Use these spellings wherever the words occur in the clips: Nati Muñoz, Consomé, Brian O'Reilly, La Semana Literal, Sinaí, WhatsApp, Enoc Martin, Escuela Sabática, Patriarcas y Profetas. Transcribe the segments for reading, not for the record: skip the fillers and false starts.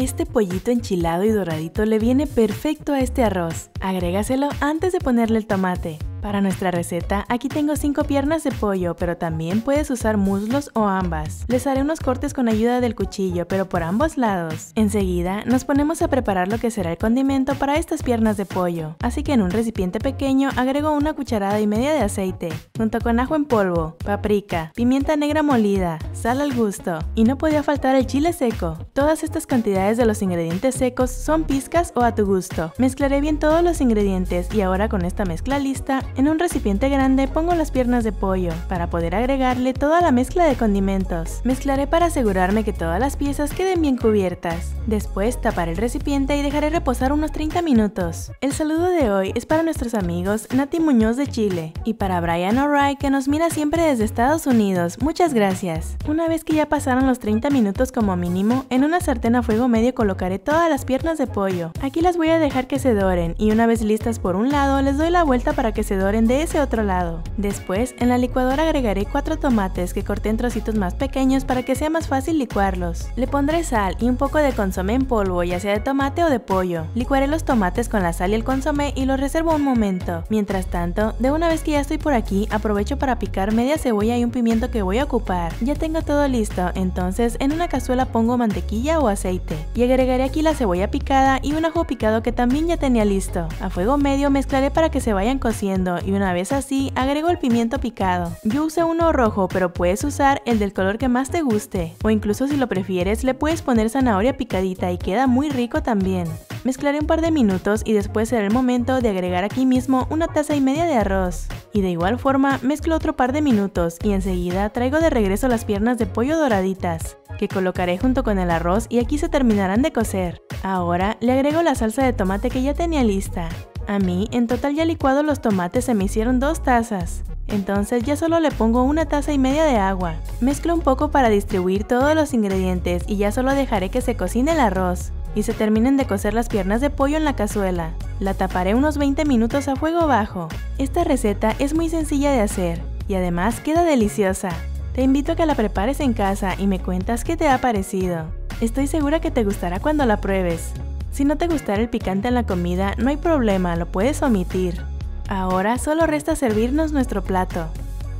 Este pollito enchilado y doradito le viene perfecto a este arroz. Agrégaselo antes de ponerle el tomate. Para nuestra receta, aquí tengo 5 piernas de pollo, pero también puedes usar muslos o ambas. Les haré unos cortes con ayuda del cuchillo, pero por ambos lados. Enseguida, nos ponemos a preparar lo que será el condimento para estas piernas de pollo. Así que en un recipiente pequeño, agrego una cucharada y media de aceite, junto con ajo en polvo, paprika, pimienta negra molida, sal al gusto, y no podía faltar el chile seco. Todas estas cantidades de los ingredientes secos son pizcas o a tu gusto. Mezclaré bien todos los ingredientes y ahora con esta mezcla lista, en un recipiente grande pongo las piernas de pollo para poder agregarle toda la mezcla de condimentos. Mezclaré para asegurarme que todas las piezas queden bien cubiertas. Después taparé el recipiente y dejaré reposar unos 30 minutos. El saludo de hoy es para nuestros amigos Nati Muñoz de Chile y para Brian O'Reilly, que nos mira siempre desde Estados Unidos. Muchas gracias. Una vez que ya pasaron los 30 minutos como mínimo, en una sartén a fuego medio colocaré todas las piernas de pollo. Aquí las voy a dejar que se doren y una vez listas por un lado les doy la vuelta para que se doren de ese otro lado. Después, en la licuadora agregaré 4 tomates que corté en trocitos más pequeños para que sea más fácil licuarlos. Le pondré sal y un poco de consomé en polvo, ya sea de tomate o de pollo. Licuaré los tomates con la sal y el consomé y los reservo un momento. Mientras tanto, de una vez que ya estoy por aquí, aprovecho para picar media cebolla y un pimiento que voy a ocupar. Ya tengo todo listo, entonces en una cazuela pongo mantequilla o aceite. Y agregaré aquí la cebolla picada y un ajo picado que también ya tenía listo. A fuego medio mezclaré para que se vayan cociendo. Y una vez así, agrego el pimiento picado. Yo usé uno rojo, pero puedes usar el del color que más te guste. O incluso si lo prefieres, le puedes poner zanahoria picadita y queda muy rico también. Mezclaré un par de minutos y después será el momento de agregar aquí mismo una taza y media de arroz. Y de igual forma, mezclo otro par de minutos y enseguida traigo de regreso las piernas de pollo doraditas, que colocaré junto con el arroz y aquí se terminarán de cocer. Ahora le agrego la salsa de tomate que ya tenía lista. A mí, en total ya licuado los tomates se me hicieron 2 tazas. Entonces ya solo le pongo una taza y media de agua. Mezclo un poco para distribuir todos los ingredientes y ya solo dejaré que se cocine el arroz y se terminen de cocer las piernas de pollo en la cazuela. La taparé unos 20 minutos a fuego bajo. Esta receta es muy sencilla de hacer y además queda deliciosa. Te invito a que la prepares en casa y me cuentas qué te ha parecido. Estoy segura que te gustará cuando la pruebes. Si no te gustara el picante en la comida, no hay problema, lo puedes omitir. Ahora solo resta servirnos nuestro plato.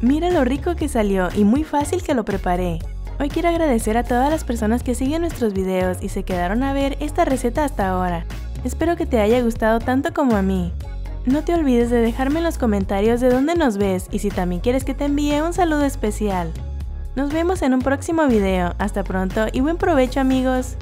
Mira lo rico que salió y muy fácil que lo preparé. Hoy quiero agradecer a todas las personas que siguen nuestros videos y se quedaron a ver esta receta hasta ahora. Espero que te haya gustado tanto como a mí. No te olvides de dejarme en los comentarios de dónde nos ves y si también quieres que te envíe un saludo especial. Nos vemos en un próximo video, hasta pronto y buen provecho amigos.